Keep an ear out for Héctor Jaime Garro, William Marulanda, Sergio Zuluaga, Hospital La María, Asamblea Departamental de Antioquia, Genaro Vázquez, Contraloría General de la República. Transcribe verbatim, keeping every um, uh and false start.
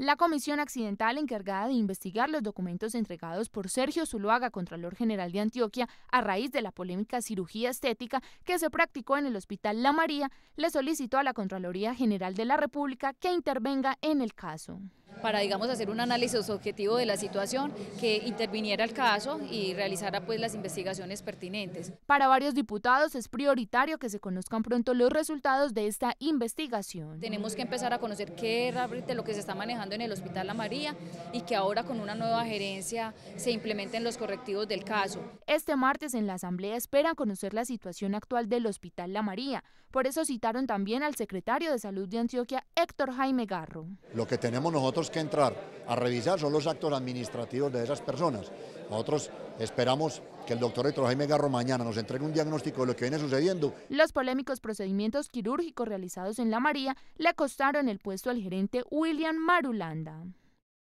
La comisión accidental encargada de investigar los documentos entregados por Sergio Zuluaga, Contralor General de Antioquia, a raíz de la polémica cirugía estética que se practicó en el Hospital La María, le solicitó a la Contraloría General de la República que intervenga en el caso. Para, digamos, hacer un análisis objetivo de la situación, que interviniera el caso y realizara pues las investigaciones pertinentes. Para varios diputados es prioritario que se conozcan pronto los resultados de esta investigación. Tenemos que empezar a conocer qué era lo que se está manejando en el Hospital La María y que ahora con una nueva gerencia se implementen los correctivos del caso. Este martes en la Asamblea esperan conocer la situación actual del Hospital La María. Por eso citaron también al secretario de Salud de Antioquia, Héctor Jaime Garro. Lo que tenemos nosotros que entrar a revisar son los actos administrativos de esas personas. Nosotros esperamos que el doctor Héctor Jaime Garro mañana nos entregue un diagnóstico de lo que viene sucediendo. Los polémicos procedimientos quirúrgicos realizados en La María le costaron el puesto al gerente William Marulanda.